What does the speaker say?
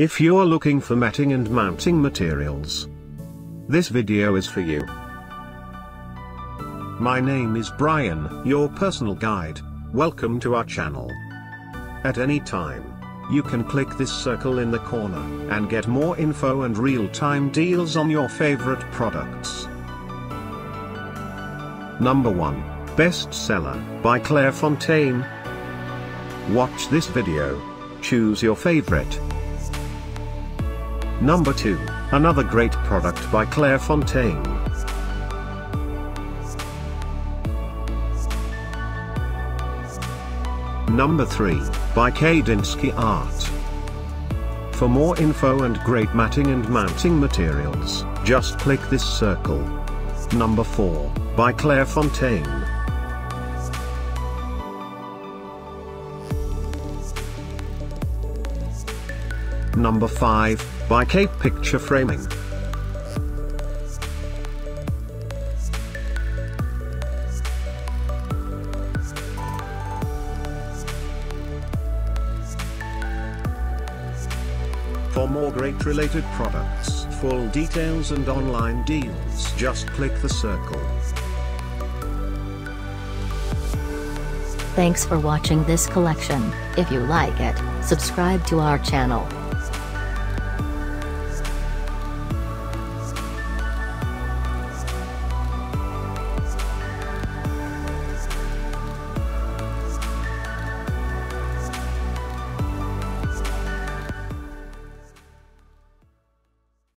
If you're looking for matting and mounting materials, this video is for you. My name is Brian, your personal guide. Welcome to our channel. At any time, you can click this circle in the corner and get more info and real-time deals on your favorite products. Number 1. Bestseller, by Clairefontaine. Watch this video. Choose your favorite. Number 2. Another great product by Clairefontaine. Number 3. By Kadinsky Art. For more info and great matting and mounting materials, just click this circle. Number 4. By Clairefontaine. Number 5. By Cape Picture Framing. For more great related products, full details and online deals, just click the circle. Thanks for watching this collection. If you like it, subscribe to our channel.